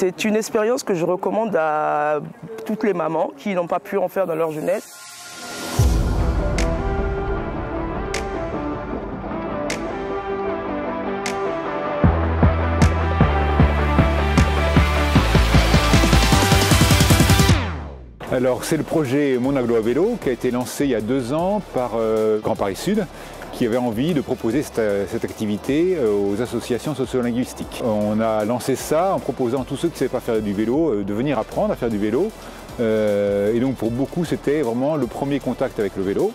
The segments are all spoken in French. C'est une expérience que je recommande à toutes les mamans qui n'ont pas pu en faire dans leur jeunesse. Alors c'est le projet Mon Agglo à vélo qui a été lancé il y a 2 ans par Grand Paris Sud, qui avait envie de proposer cette activité aux associations sociolinguistiques. On a lancé ça en proposant à tous ceux qui ne savaient pas faire du vélo de venir apprendre à faire du vélo. Et donc pour beaucoup c'était vraiment le premier contact avec le vélo.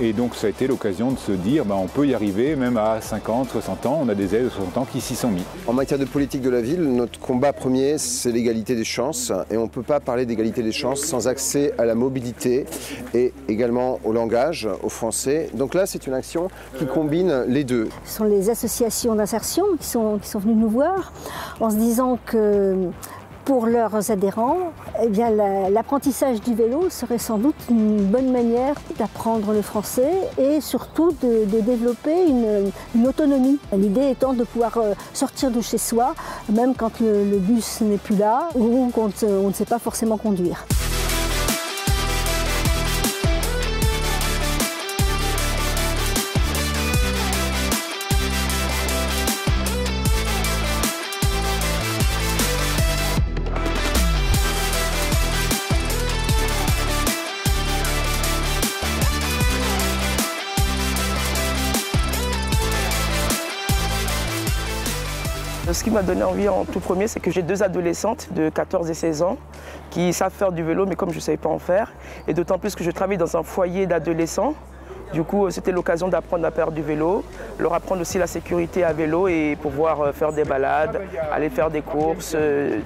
Et donc ça a été l'occasion de se dire on peut y arriver, même à 50, 60 ans, on a des aides de 60 ans qui s'y sont mis. En matière de politique de la ville, notre combat premier c'est l'égalité des chances et on ne peut pas parler d'égalité des chances sans accès à la mobilité et également au langage, au français. Donc là c'est une action qui combine les deux. Ce sont les associations d'insertion qui sont venues nous voir en se disant que pour leurs adhérents, l'apprentissage du vélo serait sans doute une bonne manière d'apprendre le français et surtout de développer une autonomie. L'idée étant de pouvoir sortir de chez soi, même quand le bus n'est plus là ou quand on ne sait pas forcément conduire. Ce qui m'a donné envie en tout premier, c'est que j'ai 2 adolescentes de 14 et 16 ans qui savent faire du vélo, mais comme je ne savais pas en faire, et d'autant plus que je travaille dans un foyer d'adolescents, du coup c'était l'occasion d'apprendre à faire du vélo, leur apprendre aussi la sécurité à vélo et pouvoir faire des balades, aller faire des courses,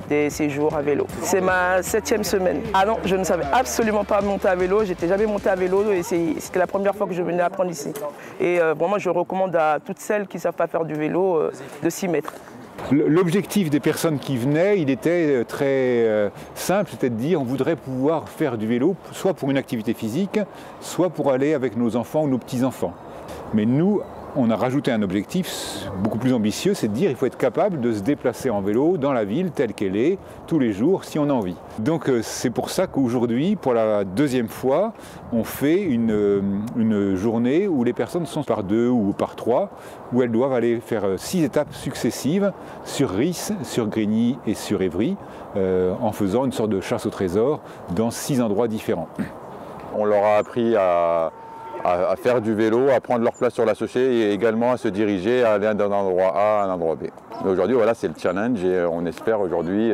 des séjours à vélo. C'est ma 7e semaine. Ah non, je ne savais absolument pas monter à vélo, j'étais jamais montée à vélo et c'était la première fois que je venais apprendre ici. Et vraiment je recommande à toutes celles qui ne savent pas faire du vélo de s'y mettre. L'objectif des personnes qui venaient, il était très simple, c'était de dire on voudrait pouvoir faire du vélo, soit pour une activité physique, soit pour aller avec nos enfants ou nos petits-enfants. Mais nous, on a rajouté un objectif beaucoup plus ambitieux, c'est de dire qu'il faut être capable de se déplacer en vélo dans la ville telle qu'elle est, tous les jours, si on a envie. Donc c'est pour ça qu'aujourd'hui, pour la 2e fois, on fait une journée où les personnes sont par 2 ou par 3, où elles doivent aller faire 6 étapes successives sur Risse, sur Grigny et sur Évry, en faisant une sorte de chasse au trésor dans 6 endroits différents. On leur a appris à faire du vélo, à prendre leur place sur la société et également à se diriger, à aller d'un endroit A à un endroit B. Aujourd'hui, voilà, c'est le challenge et on espère aujourd'hui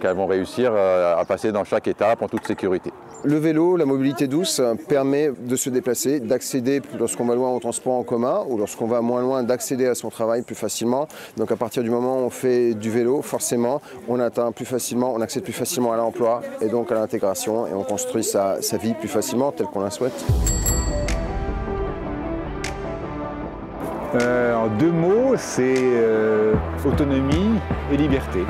qu'elles vont réussir à passer dans chaque étape en toute sécurité. Le vélo, la mobilité douce, permet de se déplacer, d'accéder lorsqu'on va loin au transport en commun ou lorsqu'on va moins loin d'accéder à son travail plus facilement. Donc à partir du moment où on fait du vélo, forcément, on accède plus facilement à l'emploi et donc à l'intégration et on construit sa vie plus facilement telle qu'on la souhaite. En 2 mots, c'est autonomie et liberté.